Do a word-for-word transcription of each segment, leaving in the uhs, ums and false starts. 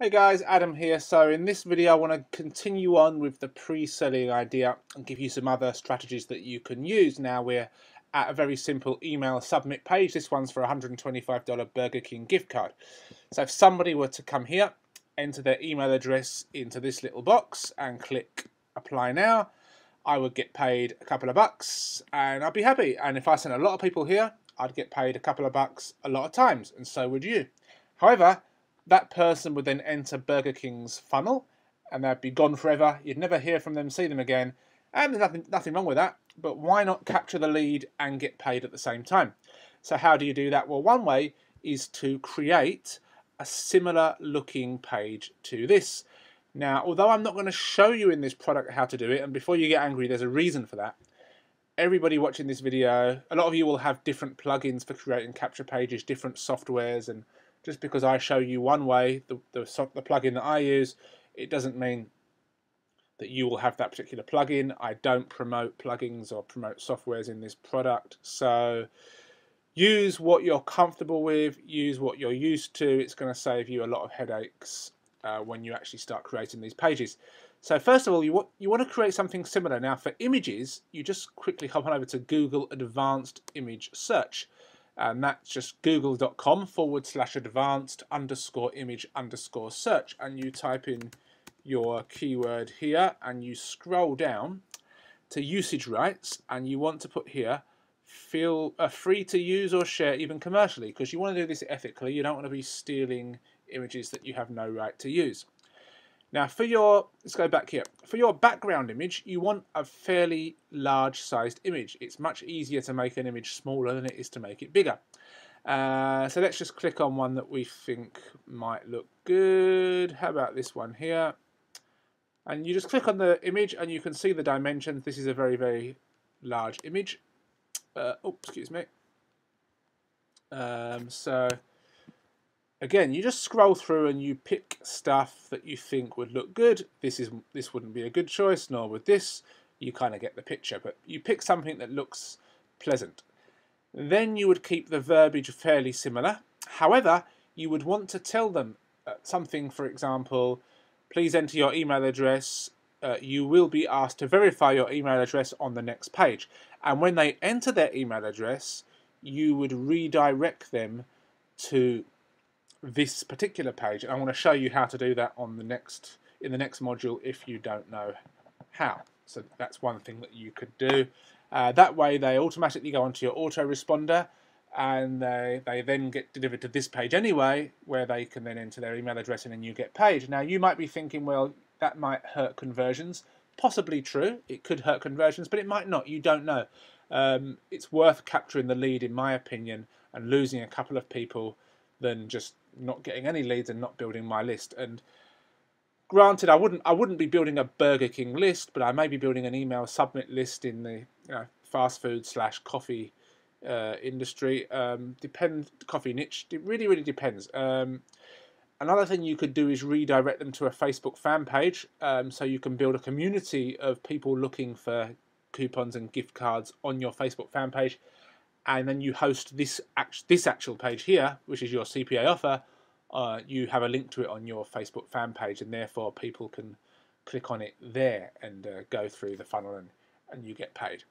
Hey guys, Adam here. So in this video I want to continue on with the pre-selling idea and give you some other strategies that you can use. Now we're at a very simple email submit page. This one's for a one hundred twenty-five dollar Burger King gift card. So if somebody were to come here, enter their email address into this little box and click apply now, I would get paid a couple of bucks and I'd be happy. And if I sent a lot of people here, I'd get paid a couple of bucks a lot of times, and so would you. However, that person would then enter Burger King's funnel and they'd be gone forever. You'd never hear from them, see them again. And there's nothing, nothing wrong with that, but why not capture the lead and get paid at the same time? So how do you do that? Well, one way is to create a similar looking page to this. Now, although I'm not going to show you in this product how to do it, and before you get angry, there's a reason for that. Everybody watching this video, a lot of you will have different plugins for creating capture pages, different softwares, and just because I show you one way, the, the, the plugin that I use, it doesn't mean that you will have that particular plugin. I don't promote plugins or promote softwares in this product. So use what you're comfortable with, use what you're used to. It's going to save you a lot of headaches uh, when you actually start creating these pages. So first of all, you want, you want to create something similar. Now for images, you just quickly hop on over to Google Advanced Image Search. And that's just google.com forward slash advanced underscore image underscore search. And you type in your keyword here and you scroll down to usage rights, and you want to put here feel uh, free to use or share even commercially, because you want to do this ethically. You don't want to be stealing images that you have no right to use. Now for your, let's go back here, for your background image, you want a fairly large sized image. It's much easier to make an image smaller than it is to make it bigger. Uh, so let's just click on one that we think might look good. How about this one here? And you just click on the image and you can see the dimensions. This is a very, very large image. Uh, oh, excuse me. Um, so... Again, you just scroll through and you pick stuff that you think would look good. This is this wouldn't be a good choice, nor would this. You kind of get the picture, but you pick something that looks pleasant. Then you would keep the verbiage fairly similar. However, you would want to tell them something, for example, please enter your email address. Uh, you will be asked to verify your email address on the next page. And when they enter their email address, you would redirect them to this particular page. I want to show you how to do that on the next in the next module if you don't know how. So that's one thing that you could do. Uh, that way they automatically go onto your autoresponder and they, they then get delivered to this page anyway, where they can then enter their email address and then you get paid. Now you might be thinking, well, that might hurt conversions. Possibly true, it could hurt conversions, but it might not, you don't know. Um, it's worth capturing the lead, in my opinion, and losing a couple of people than just not getting any leads and not building my list. And granted, I wouldn't I wouldn't be building a Burger King list, but I may be building an email submit list in the, you know, fast food slash coffee uh, industry. Um, depend coffee niche. It really really depends. Um, another thing you could do is redirect them to a Facebook fan page, um, so you can build a community of people looking for coupons and gift cards on your Facebook fan page. And then you host this act this actual page here, which is your C P A offer. Uh, you have a link to it on your Facebook fan page, and therefore people can click on it there and uh, go through the funnel, and, and you get paid.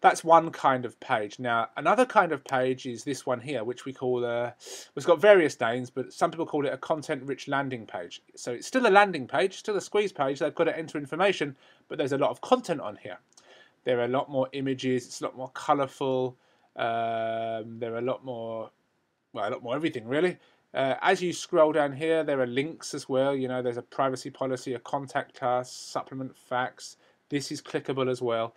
That's one kind of page. Now, another kind of page is this one here, which we call a, it's got various names, but some people call it a content-rich landing page. So it's still a landing page, still a squeeze page. They've got to enter information, but there's a lot of content on here. There are a lot more images. It's a lot more colourful. Um, there are a lot more, well, a lot more everything really. Uh, as you scroll down here, there are links as well. You know, there's a privacy policy, a contact us, supplement facts. This is clickable as well.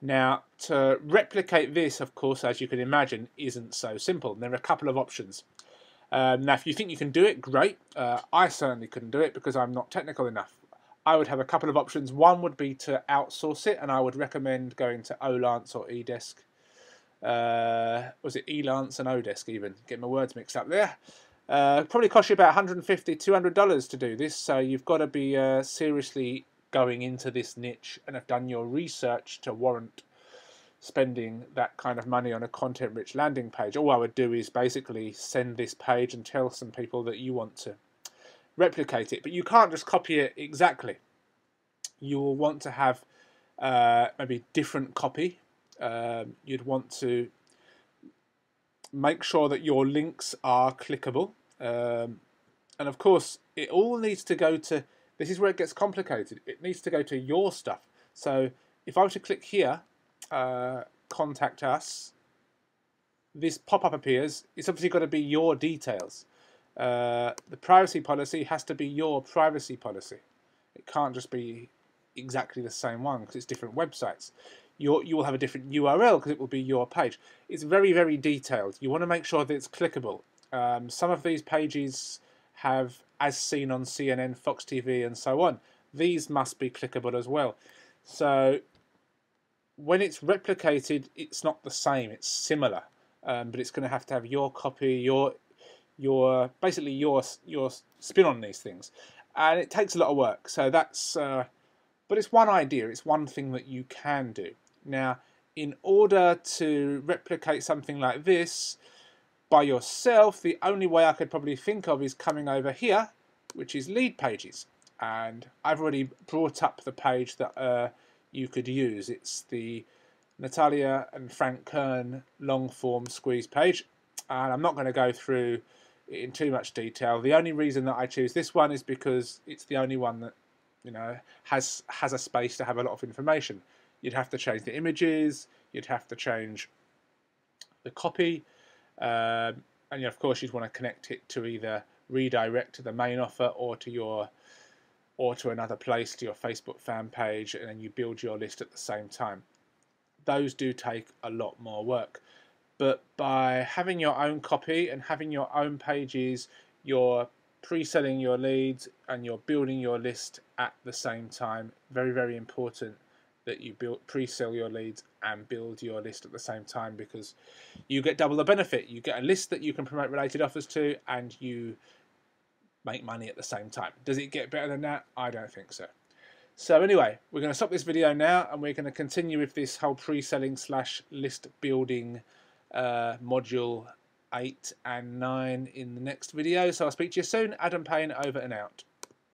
Now, to replicate this, of course, as you can imagine, isn't so simple. There are a couple of options. Um, now, if you think you can do it, great. Uh, I certainly couldn't do it because I'm not technical enough. I would have a couple of options. One would be to outsource it, and I would recommend going to Elance or oDesk. Uh, was it Elance and oDesk even? Get my words mixed up there. Uh, probably cost you about one hundred fifty dollars, two hundred dollars to do this, so you've got to be uh, seriously going into this niche and have done your research to warrant spending that kind of money on a content-rich landing page. All I would do is basically send this page and tell some people that you want to replicate it, but you can't just copy it exactly. You will want to have uh, maybe different copy. Um, you'd want to make sure that your links are clickable, um, and of course it all needs to go to, this is where it gets complicated, it needs to go to your stuff. So if I were to click here, uh, contact us, this pop-up appears. It's obviously got to be your details. Uh, the privacy policy has to be your privacy policy. It can't just be exactly the same one because it's different websites. You're, you will have a different U R L because it will be your page. It's very, very detailed. You want to make sure that it's clickable. Um, some of these pages have, as seen on C N N, Fox T V and so on, these must be clickable as well. So when it's replicated, it's not the same, it's similar, um, but it's going to have to have your copy, your your basically your your spin on these things, and it takes a lot of work. So that's uh, but it's one idea, it's one thing that you can do. Now, in order to replicate something like this by yourself, the only way I could probably think of is coming over here, which is Lead Pages, and I've already brought up the page that uh, you could use. It's the Natalia and Frank Kern long form squeeze page, and I'm not going to go through it in too much detail. The only reason that I choose this one is because it's the only one that, you know, has has a space to have a lot of information. You'd have to change the images, you'd have to change the copy, um, and of course you'd want to connect it to either redirect to the main offer or to your or to another place, to your Facebook fan page, and then you build your list at the same time. Those do take a lot more work, but by having your own copy and having your own pages, you're pre-selling your leads and you're building your list at the same time. Very, very important that you build, pre-sell your leads and build your list at the same time, because you get double the benefit. You get a list that you can promote related offers to, and you make money at the same time. Does it get better than that? I don't think so. So anyway, we're going to stop this video now, and we're going to continue with this whole pre-selling slash list building uh, module eight and nine in the next video. So I'll speak to you soon. Adam Payne, over and out.